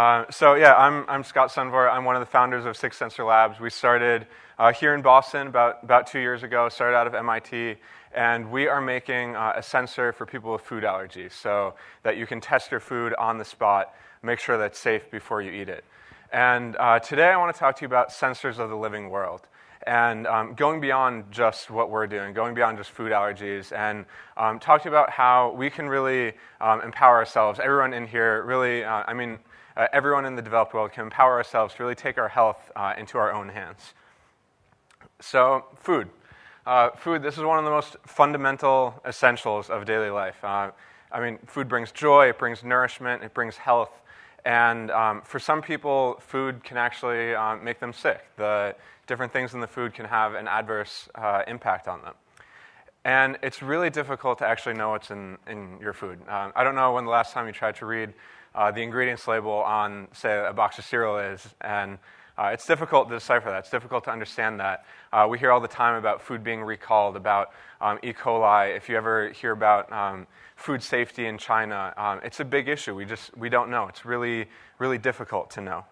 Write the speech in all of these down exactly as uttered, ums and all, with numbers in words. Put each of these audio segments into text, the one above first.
Uh, so yeah, I'm, I'm Scott Sundvor. I'm one of the founders of six sensor labs. We started uh, here in Boston about, about two years ago, started out of M I T, and we are making uh, a sensor for people with food allergies so that you can test your food on the spot, make sure that's safe before you eat it. And uh, today I want to talk to you about sensors of the living world. And um, going beyond just what we're doing, going beyond just food allergies, and um, talk to you about how we can really um, empower ourselves. Everyone in here, really, uh, I mean, uh, everyone in the developed world can empower ourselves to really take our health uh, into our own hands. So, food. Uh, food, this is one of the most fundamental essentials of daily life. Uh, I mean, food brings joy, it brings nourishment, it brings health. And um, for some people, food can actually um, make them sick. The different things in the food can have an adverse uh, impact on them. And it's really difficult to actually know what's in, in your food. Um, I don't know when the last time you tried to read uh, the ingredients label on, say, a box of cereal is, and uh, it's difficult to decipher that. It's difficult to understand that. Uh, we hear all the time about food being recalled, about um, E. coli. If you ever hear about um, food safety in China, um, it's a big issue. We just, we don't know. It's really, really difficult to know.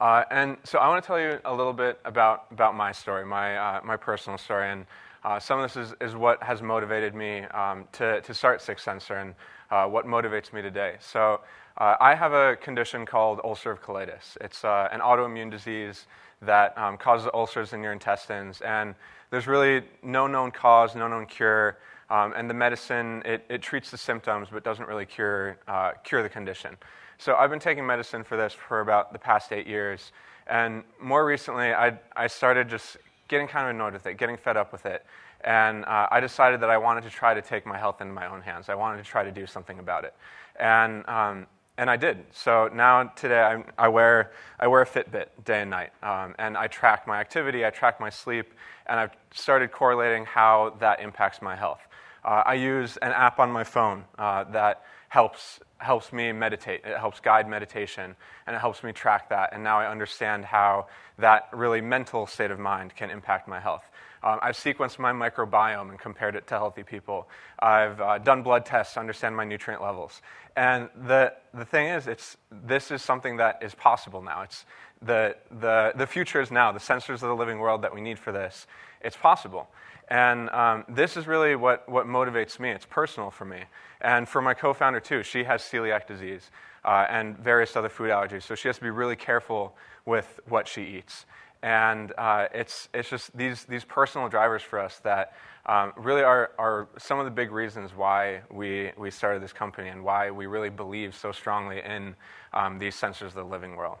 Uh, and so I want to tell you a little bit about, about my story, my, uh, my personal story. And uh, some of this is, is what has motivated me um, to, to start six sensor and uh, what motivates me today. So uh, I have a condition called ulcerative colitis. It's uh, an autoimmune disease that um, causes ulcers in your intestines. And there's really no known cause, no known cure. Um, and the medicine, it, it treats the symptoms but doesn't really cure, uh, cure the condition. So I've been taking medicine for this for about the past eight years. And more recently, I, I started just getting kind of annoyed with it, getting fed up with it. And uh, I decided that I wanted to try to take my health into my own hands. I wanted to try to do something about it. And, um, and I did. So now today, I, I, wear, I wear a Fitbit day and night. Um, and I track my activity, I track my sleep, and I've started correlating how that impacts my health. Uh, I use an app on my phone uh, that helps helps me meditate. It helps guide meditation, and it helps me track that. And now I understand how that really mental state of mind can impact my health. Um, I've sequenced my microbiome and compared it to healthy people. I've uh, done blood tests to understand my nutrient levels. And the the thing is, it's this is something that is possible now. It's the the the future is now. The sensors of the living world that we need for this, it's possible. And um, this is really what, what motivates me. It's personal for me. And for my co-founder, too, she has celiac disease uh, and various other food allergies. So she has to be really careful with what she eats. And uh, it's it's just these these personal drivers for us that um, really are, are some of the big reasons why we, we started this company and why we really believe so strongly in um, these sensors of the living world.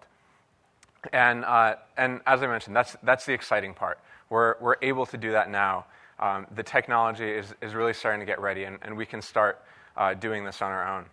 And uh, and as I mentioned, that's that's the exciting part. We're, we're able to do that now. Um, the technology is, is really starting to get ready, and, and we can start uh, doing this on our own.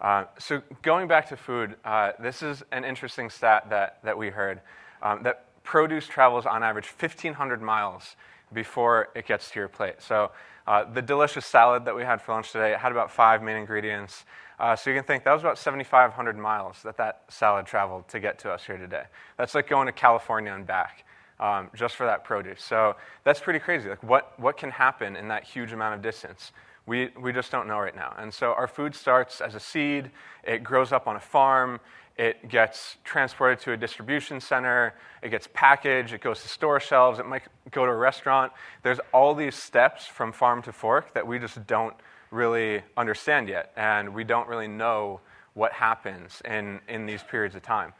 Uh, so going back to food, uh, this is an interesting stat that, that we heard, um, that produce travels on average fifteen hundred miles before it gets to your plate. So uh, the delicious salad that we had for lunch today, it had about five main ingredients. Uh, so you can think that was about seventy-five hundred miles that that salad traveled to get to us here today. That's like going to California and back. Um, just for that produce. So that's pretty crazy. Like what, what can happen in that huge amount of distance? We, we just don't know right now. And so our food starts as a seed. It grows up on a farm. It gets transported to a distribution center. It gets packaged. It goes to store shelves. It might go to a restaurant. There's all these steps from farm to fork that we just don't really understand yet. And we don't really know what happens in, in these periods of time.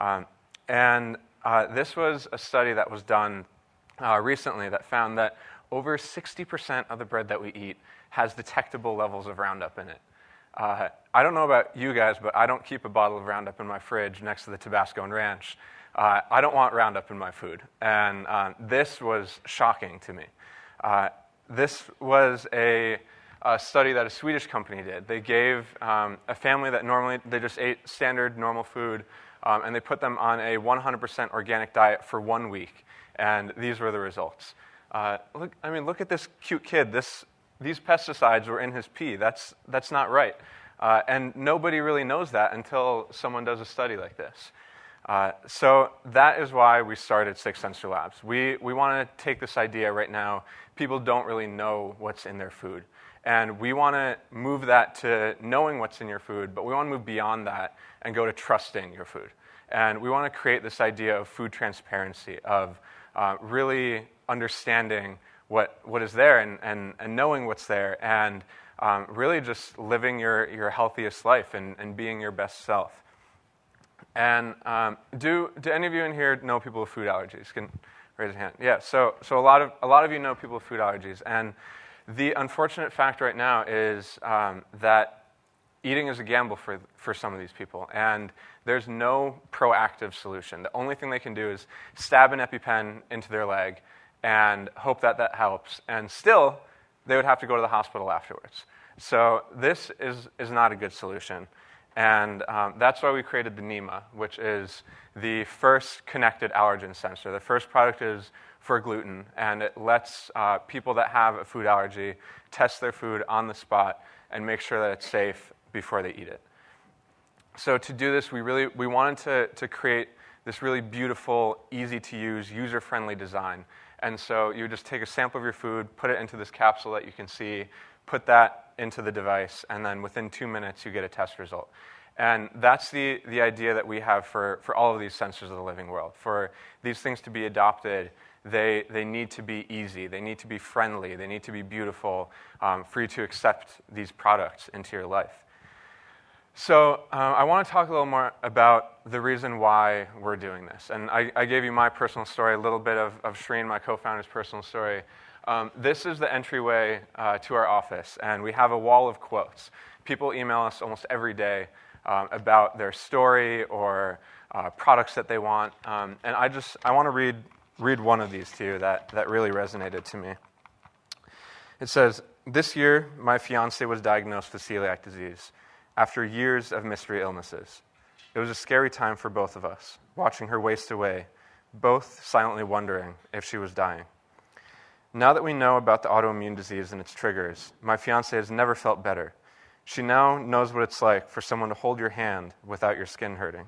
Um, and Uh, this was a study that was done uh, recently that found that over sixty percent of the bread that we eat has detectable levels of Roundup in it. Uh, I don't know about you guys, but I don't keep a bottle of Roundup in my fridge next to the Tabasco and Ranch. Uh, I don't want Roundup in my food. And um, this was shocking to me. Uh, this was a, a study that a Swedish company did. They gave um, a family that normally they just ate standard normal food, Um, and they put them on a one hundred percent organic diet for one week, and these were the results. Uh, look, I mean, look at this cute kid. This, these pesticides were in his pee. That's that's not right, uh, and nobody really knows that until someone does a study like this. Uh, so that is why we started six sensor labs. We we want to take this idea right now. People don't really know what's in their food, And we want to move that to knowing what's in your food, but we want to move beyond that and go to trusting your food. And we want to create this idea of food transparency, of uh, really understanding what, what is there and, and, and knowing what's there, and um, really just living your, your healthiest life and, and being your best self. And um, do, do any of you in here know people with food allergies? Can raise a hand. Yeah, so, so a lot of, a lot of you know people with food allergies. And the unfortunate fact right now is um, that eating is a gamble for, for some of these people, and there's no proactive solution. The only thing they can do is stab an EpiPen into their leg and hope that that helps, and still, they would have to go to the hospital afterwards. So this is, is not a good solution, and um, that's why we created the Nima, which is the first connected allergen sensor. The first product is for gluten, and it lets uh, people that have a food allergy test their food on the spot and make sure that it's safe before they eat it. So to do this, we really we wanted to, to create this really beautiful, easy-to-use, user-friendly design. And so you just take a sample of your food, put it into this capsule that you can see, put that into the device, and then within two minutes you get a test result. And that's the, the idea that we have for, for all of these sensors of the living world. For these things to be adopted, they, they need to be easy, they need to be friendly, they need to be beautiful, um, for you to accept these products into your life. So uh, I want to talk a little more about the reason why we're doing this. And I, I gave you my personal story, a little bit of, of Shereen, my co-founder's personal story. Um, this is the entryway uh, to our office, and we have a wall of quotes. People email us almost every day um, about their story or uh, products that they want. Um, and I just I want to read, read one of these to you that, that really resonated to me. It says, "This year, my fiancé was diagnosed with celiac disease. After years of mystery illnesses, it was a scary time for both of us, watching her waste away, both silently wondering if she was dying. Now that we know about the autoimmune disease and its triggers, my fiancée has never felt better. She now knows what it's like for someone to hold your hand without your skin hurting.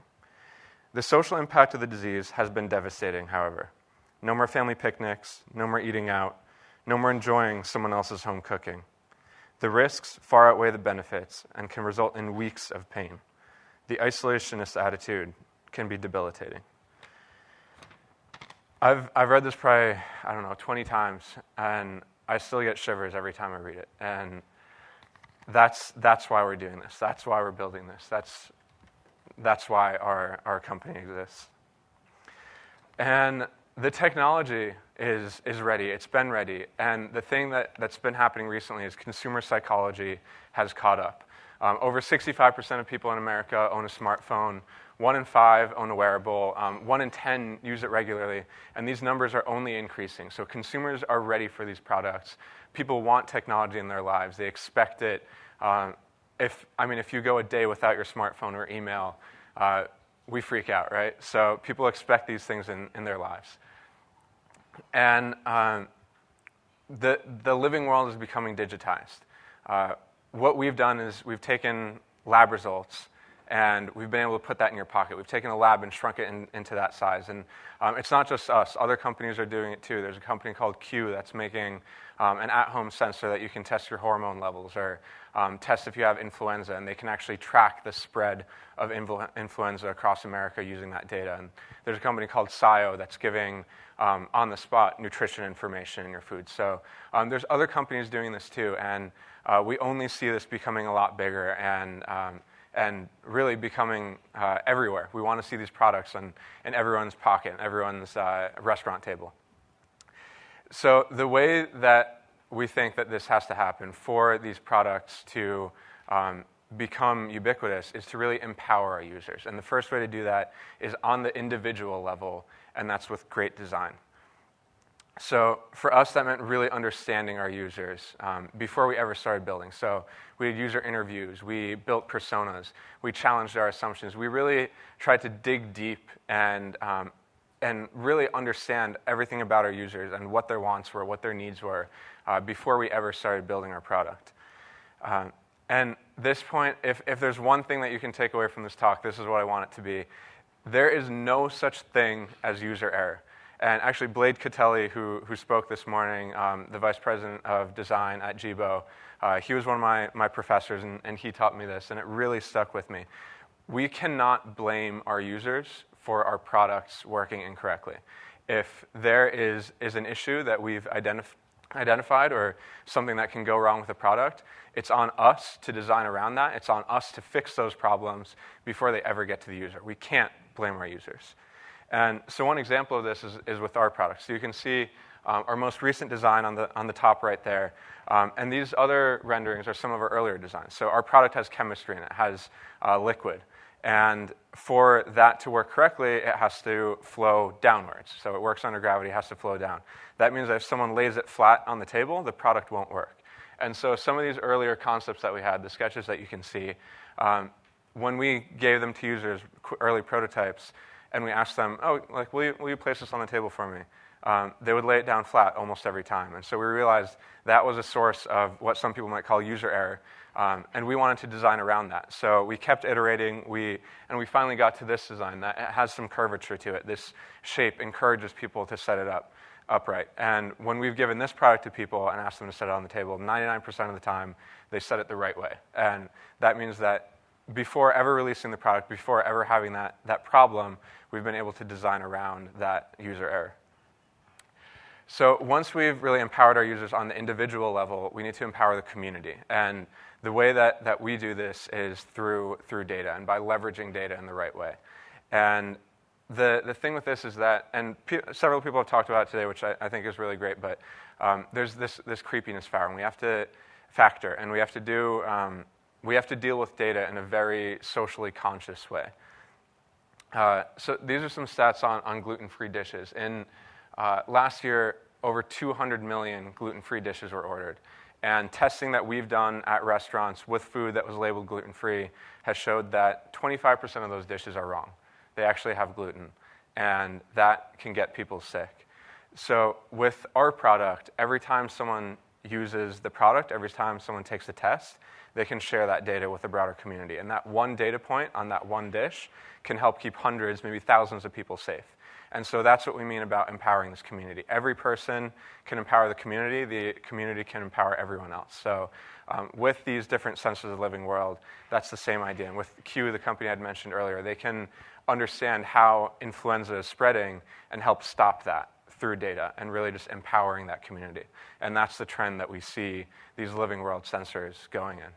The social impact of the disease has been devastating, however. No more family picnics, no more eating out, no more enjoying someone else's home cooking. The risks far outweigh the benefits and can result in weeks of pain. The isolationist attitude can be debilitating." I've, I've read this probably, I don't know, twenty times, and I still get shivers every time I read it. And that's, that's why we're doing this. That's why we're building this. That's, that's why our, our company exists. And the technology is is ready. It's been ready. And the thing that, that's been happening recently is consumer psychology has caught up. Um, over sixty-five percent of people in America own a smartphone. One in five own a wearable. Um, one in ten use it regularly. And these numbers are only increasing. So consumers are ready for these products. People want technology in their lives. They expect it. Um, if I mean, if you go a day without your smartphone or email, uh, we freak out, right? So people expect these things in, in their lives. And um, the, the living world is becoming digitized. Uh, what we've done is we've taken lab results, and we've been able to put that in your pocket. We've taken a lab and shrunk it in, into that size. And um, it's not just us. Other companies are doing it, too. There's a company called Q that's making um, an at-home sensor that you can test your hormone levels or um, test if you have influenza. And they can actually track the spread of influ- influenza across America using that data. And there's a company called SciO that's giving um, on-the-spot nutrition information in your food. So um, there's other companies doing this, too. And uh, we only see this becoming a lot bigger. And um, and really becoming uh, everywhere. We want to see these products in, in everyone's pocket, everyone's uh, restaurant table. So the way that we think that this has to happen for these products to um, become ubiquitous is to really empower our users. And the first way to do that is on the individual level, and that's with great design. So for us, that meant really understanding our users um, before we ever started building. So we did user interviews. We built personas. We challenged our assumptions. We really tried to dig deep and, um, and really understand everything about our users and what their wants were, what their needs were, uh, before we ever started building our product. Um, and this point, if, if there's one thing that you can take away from this talk, this is what I want it to be. There is no such thing as user error. And actually, Blade Catelli, who, who spoke this morning, um, the vice president of design at Jibo, uh, he was one of my, my professors, and, and he taught me this, and it really stuck with me. We cannot blame our users for our products working incorrectly. If there is, is an issue that we've identif- identified or something that can go wrong with a product, it's on us to design around that. It's on us to fix those problems before they ever get to the user. We can't blame our users. And so one example of this is, is with our products. So you can see um, our most recent design on the, on the top right there. Um, and these other renderings are some of our earlier designs. So our product has chemistry in it, has uh, liquid. And for that to work correctly, it has to flow downwards. So it works under gravity, it has to flow down. That means that if someone lays it flat on the table, the product won't work. And so some of these earlier concepts that we had, the sketches that you can see, um, when we gave them to users, early prototypes, and we asked them, oh, like, will you, will you place this on the table for me? Um, they would lay it down flat almost every time. And so we realized that was a source of what some people might call user error, um, and we wanted to design around that. So we kept iterating, we, and we finally got to this design that has some curvature to it. This shape encourages people to set it up upright. And when we've given this product to people and asked them to set it on the table, ninety-nine percent of the time, they set it the right way. And that means that before ever releasing the product, before ever having that, that problem, we've been able to design around that user error. So once we've really empowered our users on the individual level, we need to empower the community. And the way that, that we do this is through, through data and by leveraging data in the right way. And the, the thing with this is that, and pe- several people have talked about it today, which I, I think is really great, but um, there's this, this creepiness factor, and we have to factor, and we have to do... Um, We have to deal with data in a very socially conscious way. Uh, so these are some stats on, on gluten-free dishes. In uh, last year, over two hundred million gluten-free dishes were ordered. And testing that we've done at restaurants with food that was labeled gluten-free has showed that twenty-five percent of those dishes are wrong. They actually have gluten. And that can get people sick. So with our product, every time someone uses the product, every time someone takes a test, they can share that data with the broader community. And that one data point on that one dish can help keep hundreds, maybe thousands of people safe. And so that's what we mean about empowering this community. Every person can empower the community. The community can empower everyone else. So um, with these different senses of the living world, that's the same idea. And with Q, the company I'd mentioned earlier, they can understand how influenza is spreading and help stop that through data and really just empowering that community. And that's the trend that we see these living world sensors going in.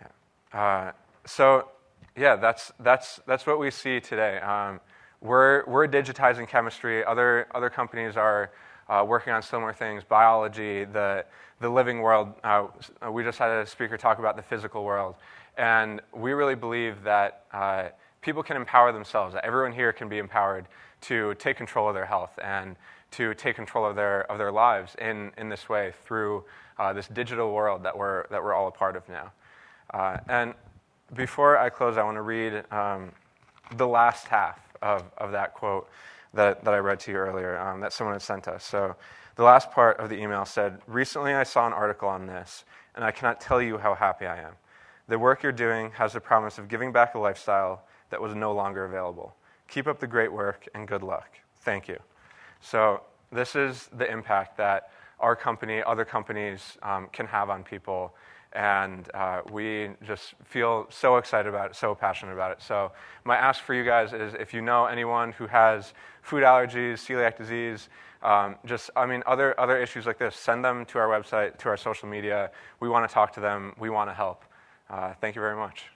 Yeah. Uh, so yeah, that's that's that's what we see today. Um, we're we're digitizing chemistry. Other other companies are uh, working on similar things. Biology, the the living world. Uh, we just had a speaker talk about the physical world, and we really believe that. Uh, People can empower themselves. Everyone here can be empowered to take control of their health and to take control of their of their lives in, in this way through uh, this digital world that we're that we're all a part of now. Uh, and before I close, I want to read um, the last half of, of that quote that, that I read to you earlier um, that someone had sent us. So the last part of the email said, "Recently I saw an article on this, and I cannot tell you how happy I am. The work you're doing has the promise of giving back a lifestyle that was no longer available. Keep up the great work and good luck. Thank you." So this is the impact that our company, other companies um, can have on people, and uh, we just feel so excited about it, so passionate about it. So my ask for you guys is if you know anyone who has food allergies, celiac disease, um, just, I mean, other, other issues like this, send them to our website, to our social media. We want to talk to them. We want to help. Uh, thank you very much.